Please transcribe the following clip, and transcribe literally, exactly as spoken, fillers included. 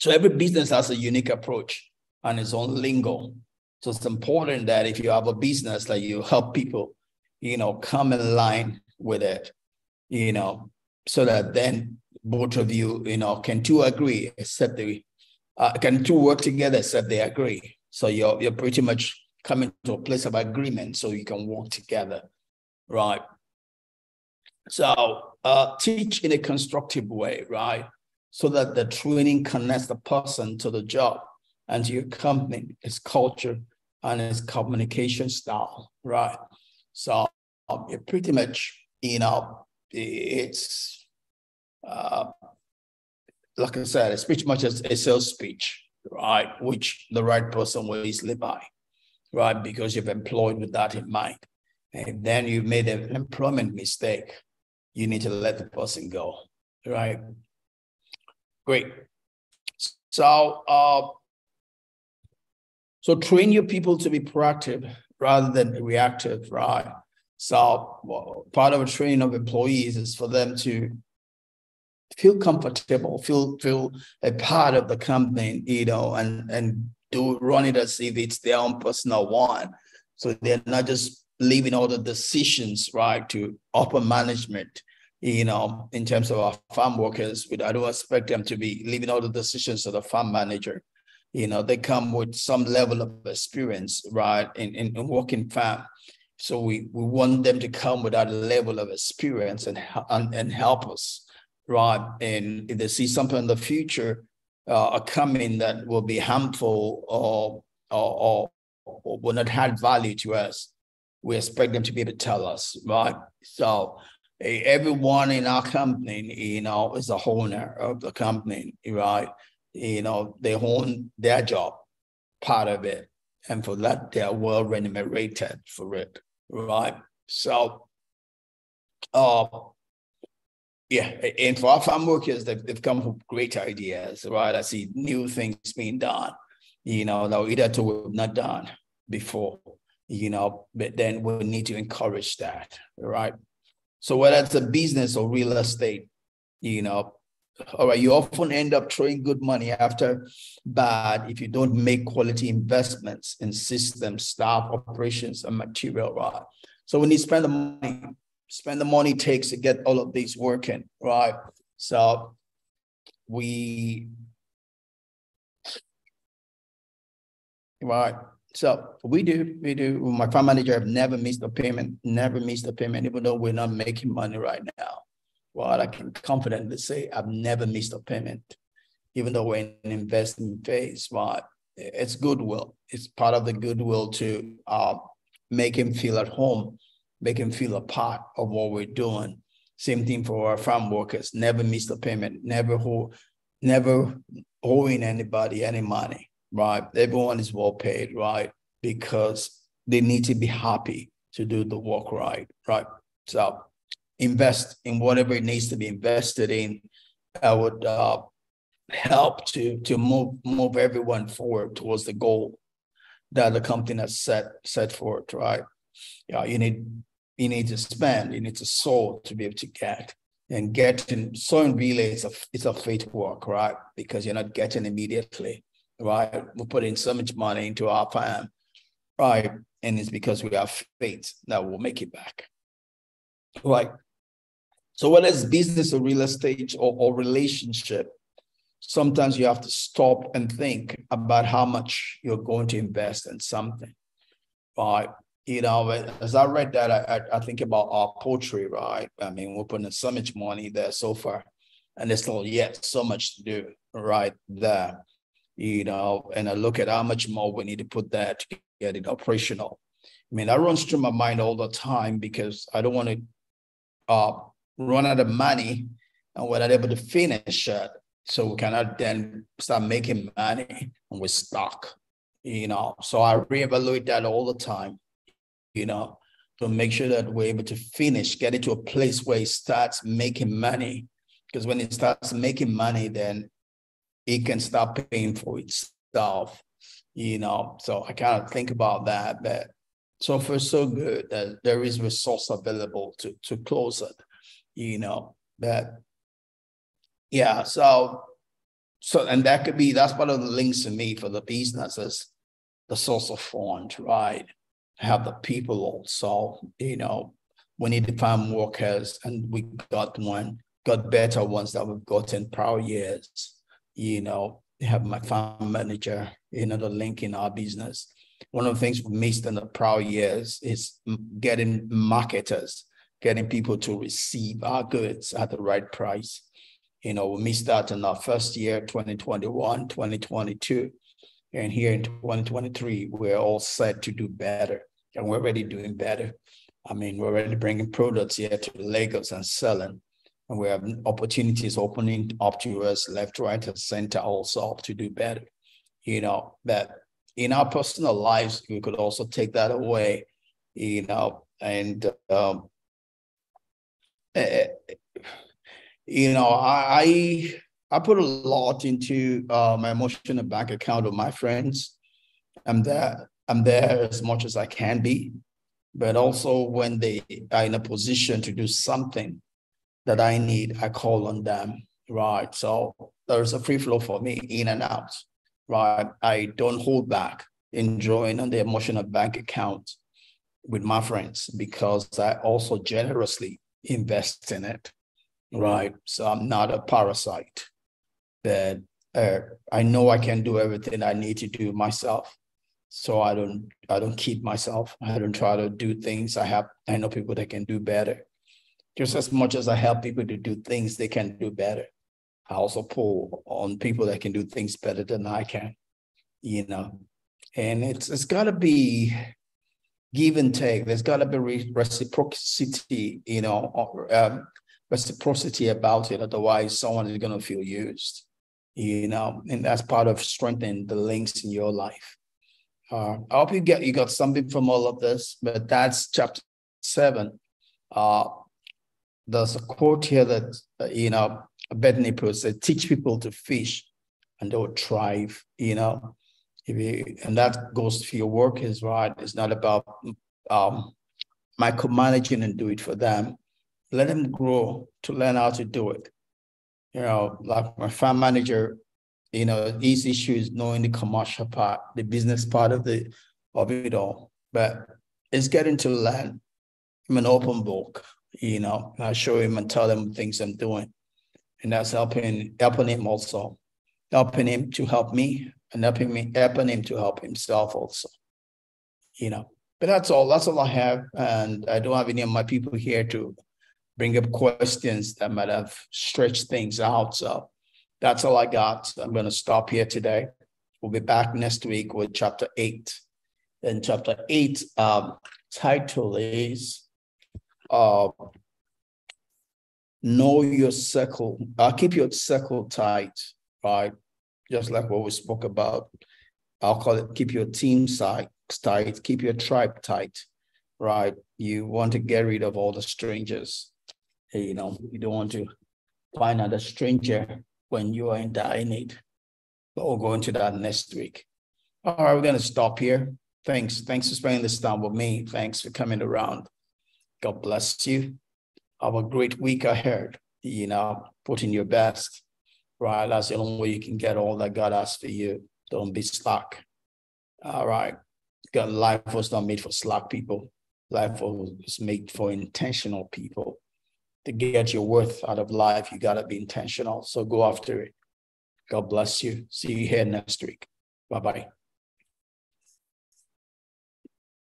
So every business has a unique approach and its own lingo. So it's important that if you have a business, like you help people, you know, come in line with it, you know, so that then both of you, you know, can two agree, except they uh, can two work together, except they agree. So you're, you're pretty much coming to a place of agreement so you can work together, right? So uh, teach in a constructive way, right? So that the training connects the person to the job and to your company, its culture, and its communication style, right? So um, it pretty much, you know, it's, uh, like I said, it's pretty much a, a sales speech, right? Which the right person will easily buy, right? Because you've employed with that in mind. And then you've made an employment mistake. You need to let the person go, right? Great. So, uh, so train your people to be proactive rather than reactive, right? So well, part of a training of employees is for them to feel comfortable, feel feel a part of the company, you know, and and do run it as if it's their own personal one. So they're not just leaving all the decisions, right, to upper management. You know, in terms of our farm workers, I don't expect them to be leaving all the decisions to the farm manager. You know, they come with some level of experience, right, in, in, in working farm. So we, we want them to come with that level of experience and, and, and help us, right? And if they see something in the future uh, coming that will be harmful or, or, or, or will not add value to us, we expect them to be able to tell us, right? So everyone in our company, you know, is a owner of the company, right? You know, they own their job, part of it. And for that, they are well remunerated for it, right? So, uh, yeah, and for our farm workers, they've, they've come with great ideas, right? I see new things being done, you know, that we either were not done before, you know, but then we need to encourage that, right? So whether it's a business or real estate, you know, all right, you often end up throwing good money after bad if you don't make quality investments in systems, staff, operations, and material, right? So when you spend the money, spend the money it takes to get all of these working, right? So we, right. So we do, we do. My farm manager have never missed a payment, never missed a payment, even though we're not making money right now. Well, I can confidently say I've never missed a payment, even though we're in investment phase. But it's goodwill. It's part of the goodwill to uh, make him feel at home, make him feel a part of what we're doing. Same thing for our farm workers. Never missed a payment. Never, ho never owing anybody any money. Right, everyone is well paid, right? Because they need to be happy to do the work right, right? So invest in whatever it needs to be invested in. I would uh, help to to move move everyone forward towards the goal that the company has set set for it, right? Yeah, you need you need to spend, you need to sow to be able to get. And getting sowing really is a it's a faith work, right? Because you're not getting immediately. Right, we're putting so much money into our farm, right? And it's because we have faith that we'll make it back, right? So whether it's business or real estate or, or relationship, sometimes you have to stop and think about how much you're going to invest in something, right? You know, as I read that, I, I, I think about our poultry, right? I mean, we're putting so much money there so far, and there's still yet so much to do right there. You know, and I look at how much more we need to put there to get it operational. I mean, that runs through my mind all the time because I don't want to uh, run out of money and we're not able to finish it. So we cannot then start making money and we're stuck, you know. So I reevaluate that all the time, you know, to make sure that we're able to finish, get it to a place where it starts making money. Because when it starts making money, then it can start paying for itself, you know. So I kind of think about that, but so far so good that there is resource available to, to close it, you know, but yeah, so So, and that could be, that's one of the links to me for the business is the source of funds, right? Have the people also, you know, we need to find workers, and we got one, got better ones that we've got in prior years, you know, have my farm manager, you know, the link in our business. One of the things we missed in the prior years is getting marketers, getting people to receive our goods at the right price. You know, we missed that in our first year, twenty twenty-one, twenty twenty-two. And here in twenty twenty-three, we're all set to do better. And we're already doing better. I mean, we're already bringing products here to Lagos and selling. And we have opportunities opening up to us left, right, and center also to do better. You know, that in our personal lives, we could also take that away, you know, and, um, uh, you know, I I put a lot into uh, my emotional bank account of my friends. I'm there, I'm there as much as I can be, but also when they are in a position to do something that I need, I call on them, right? So there's a free flow for me in and out, right? I don't hold back in drawing on the emotional bank account with my friends because I also generously invest in it, right? So I'm not a parasite, but uh, I know I can do everything I need to do myself. So I don't, I don't kid myself. I don't try to do things. I have, I know people that can do better. Just as much as I help people to do things they can do better, I also pull on people that can do things better than I can, you know. And it's it's got to be give and take. There's got to be re reciprocity, you know, or, um, reciprocity about it. Otherwise, someone is going to feel used, you know. And that's part of strengthening the links in your life. Uh, I hope you get you got something from all of this, but that's chapter seven. Uh, There's a quote here that, uh, you know, Bethany puts, said, teach people to fish and they will thrive, you know. If you, and that goes to your workers, right? It's not about um, micromanaging and do it for them. Let them grow to learn how to do it. You know, like my farm manager, you know, his issue is knowing the commercial part, the business part of, the, of it all. But it's getting to learn. I'm an open book. You know, I show him and tell him things I'm doing. And that's helping helping him also. Helping him to help me and helping me helping him to help himself also. You know. But that's all. That's all I have. And I don't have any of my people here to bring up questions that might have stretched things out. So that's all I got. So I'm gonna stop here today. We'll be back next week with chapter eight. And chapter eight um title is Uh, know your circle, uh, keep your circle tight, right? Just like what we spoke about. I'll call it keep your team tight, keep your tribe tight, right? You want to get rid of all the strangers. You know, you don't want to find another stranger when you are in dire need. But we'll go into that next week. All right, we're going to stop here. Thanks. Thanks for spending this time with me. Thanks for coming around. God bless you. Have a great week ahead. You know, put in your best, right? That's the only way you can get all that God has for you. Don't be slack. All right. God, life was not made for slack people. Life was made for intentional people. To get your worth out of life, you got to be intentional. So go after it. God bless you. See you here next week. Bye-bye.